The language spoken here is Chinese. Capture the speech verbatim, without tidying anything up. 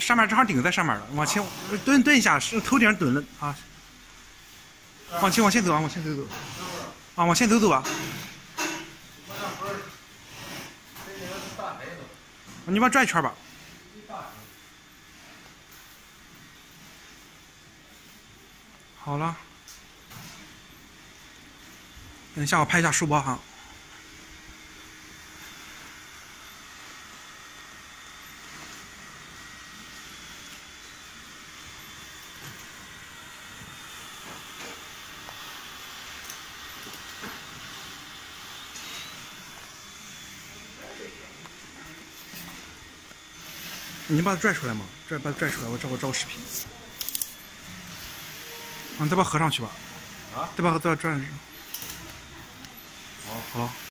上面正好顶在上面了，往前蹲蹲一下，是头顶蹲了啊。往前往前走啊，往前走走。啊，往前走走啊。你把转一圈吧。 好了，等一下我拍一下书包哈。你把它拽出来嘛，拽把它拽出来，我找我找个视频。 嗯，再把合上去吧。啊，再把再转上去。好，好。